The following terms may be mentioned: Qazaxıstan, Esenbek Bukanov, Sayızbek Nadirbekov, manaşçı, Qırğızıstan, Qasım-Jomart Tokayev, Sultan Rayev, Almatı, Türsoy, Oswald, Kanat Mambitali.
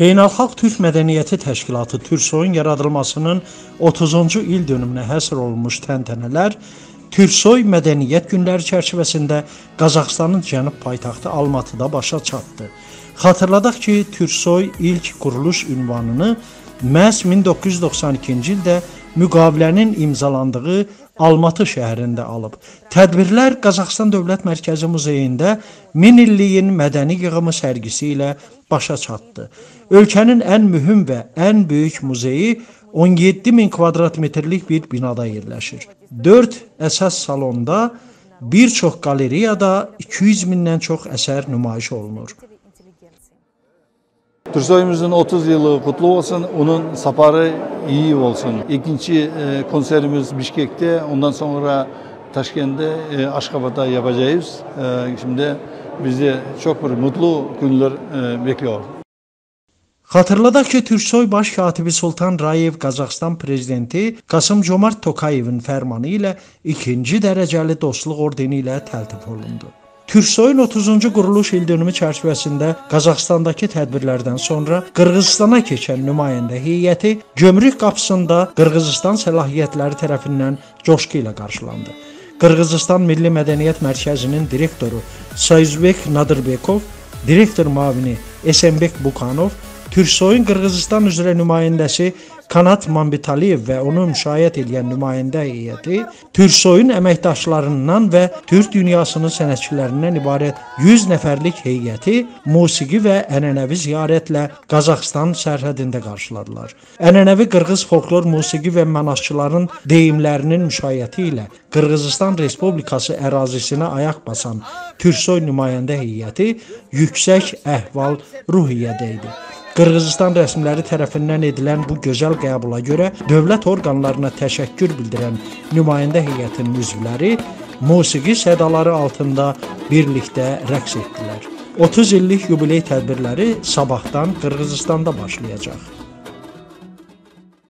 Beynəlxalq Türk Mədəniyyəti Təşkilatı Türsoyun yaradılmasının 30-cu il dönümünə həsr olunmuş təntənələr Türsoy Mədəniyyət Günləri çərçivəsində Qazaxıstanın cənub paytaxtı Almatıda başa çatdı. Xatırladaq ki, Türsoy ilk quruluş ünvanını məhz 1992-ci ildə müqavilənin imzalandığı Almatı şəhərində alıb. Tədbirlər Qazaxıstan Dövlət Mərkəzi Muzeyində 1000 illiyin mədəni yığımı sərgisi ilə başa çatdı. Ölkənin ən mühüm və ən böyük muzeyi 17.000 kvadrat metrlik bir binada yerləşir. 4 əsas salonda, bir çox qaleriyada 200.000-dən çox əsər nümayiş olunur. Türsoy'umuzun 30 yılı kutlu olsun, onun saparı iyi olsun. İkinci konserimiz Bişkek'te, ondan sonra Taşkent'te, Aşgabat'ta yapacağız. Şimdi bizi çok bir mutlu günler bekliyor. Xatırladaq ki, Türsoy Baş Katibi Sultan Rayev Qazaxıstan Prezidenti Qasım-Jomart Tokayev'in fərmanı ilə 2-ci dərəcəli dostluq ordeni ilə təltif olundu. Türsoyun 30-cu quruluş il dönümü çərçivəsində Qazaxıstandakı tədbirlərdən sonra Qırğızıstana keçən nümayəndə heyəti gömrük qapısında Qırğızıstan səlahiyyətləri tərəfindən coşqu ilə qarşılandı. Qırğızıstan Milli Mədəniyyət Mərkəzinin direktoru Sayızbek Nadirbekov, direktor mavini Esenbek Bukanov, Türsoyun Qırğızıstan üzrə nümayəndəsi Kanat Mambitali və onu müşayiət edən nümayəndə heyəti Türsoyun əməkdaşlarından və Türk dünyasının sənətçilərindən ibarət 100 nəfərlik heyəti musiqi və ənənəvi ziyarətlə Qazaxıstan sərhədində qarşıladılar. Ənənəvi qırğız folklor musiqi və manaşçıların deyimlərinin müşayiəti ilə Qırğızıstan Respublikası ərazisinə ayaq basan Türsoy nümayəndə heyəti yüksək əhval ruhiyyədə idi. Qırğızıstan rəsmiləri tərəfindən edilən bu gözəl qəbula görə dövlət orqanlarına təşəkkür bildirən nümayəndə heyətinin üzvləri musiqi sədaları altında birlikdə rəqs etdilər. 30 illik yubiley tədbirləri sabahdan Qırğızıstanda başlayacaq.